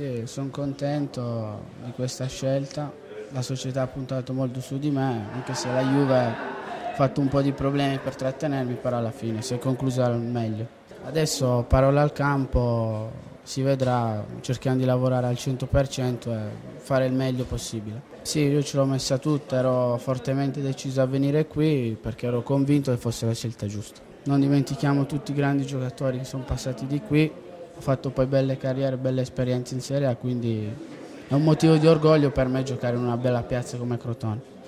Sì, sono contento di questa scelta. La società ha puntato molto su di me, anche se la Juve ha fatto un po' di problemi per trattenermi, però alla fine si è conclusa al meglio. Adesso parola al campo, si vedrà, cerchiamo di lavorare al 100% e fare il meglio possibile. Sì, io ce l'ho messa tutta, ero fortemente deciso a venire qui perché ero convinto che fosse la scelta giusta. Non dimentichiamo tutti i grandi giocatori che sono passati di qui, ho fatto poi belle carriere, belle esperienze in Serie A, quindi è un motivo di orgoglio per me giocare in una bella piazza come Crotone.